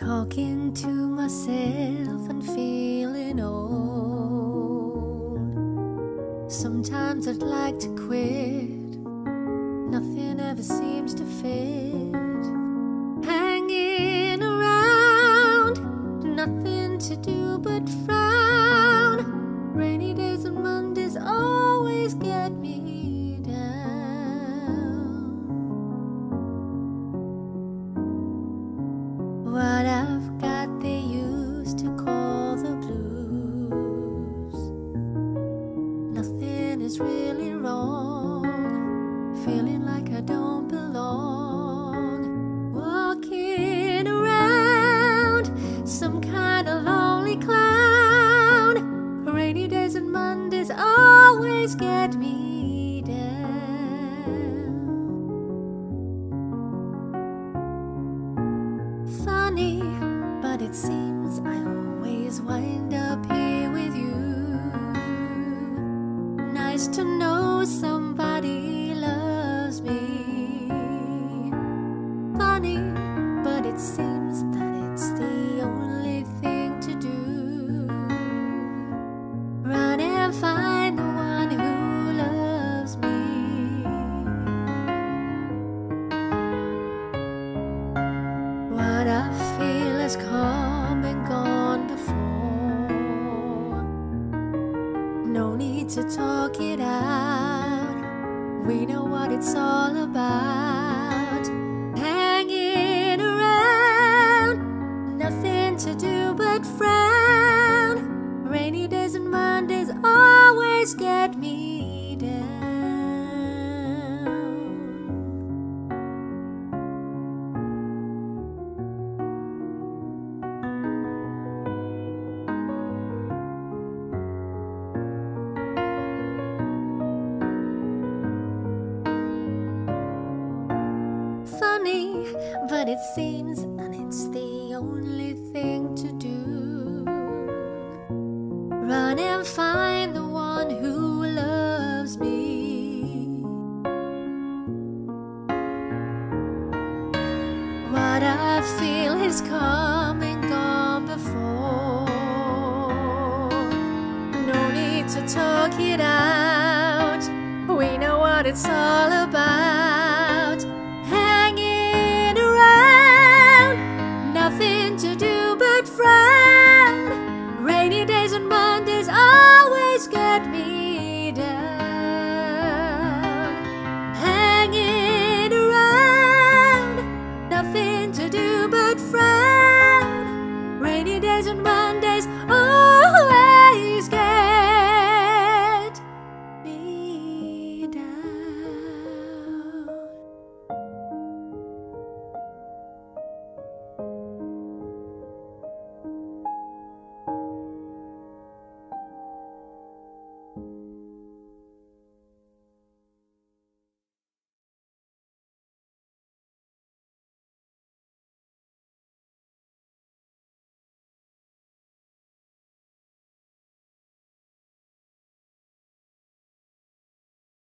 Talking to myself and feeling old. Sometimes I'd like to quit. Nothing ever seems to fit. Hanging around, nothing to do but frown. Rainy days and Mondays always get me. What I've got they used to call the blues. Nothing is really wrong. Feeling like I don't belong. Walking around, some kind of lonely clown. Rainy days and Mondays always get me. Funny, but it seems I always wind up here with you. Nice to know somebody loves me. Funny, but it seems that it's the only thing to do. Run and find the one who loves me. What I feel has come and gone before. No need to talk it out. We know what it's all about. Hanging around, nothing to do but frown. Rainy days and Mondays always get me down. Funny, but it seems, and it's the only thing to do. Run and find the one who loves me. What I feel has come and gone before. No need to talk it out. We know what it's all about. Nothing to do but frown. Rainy days and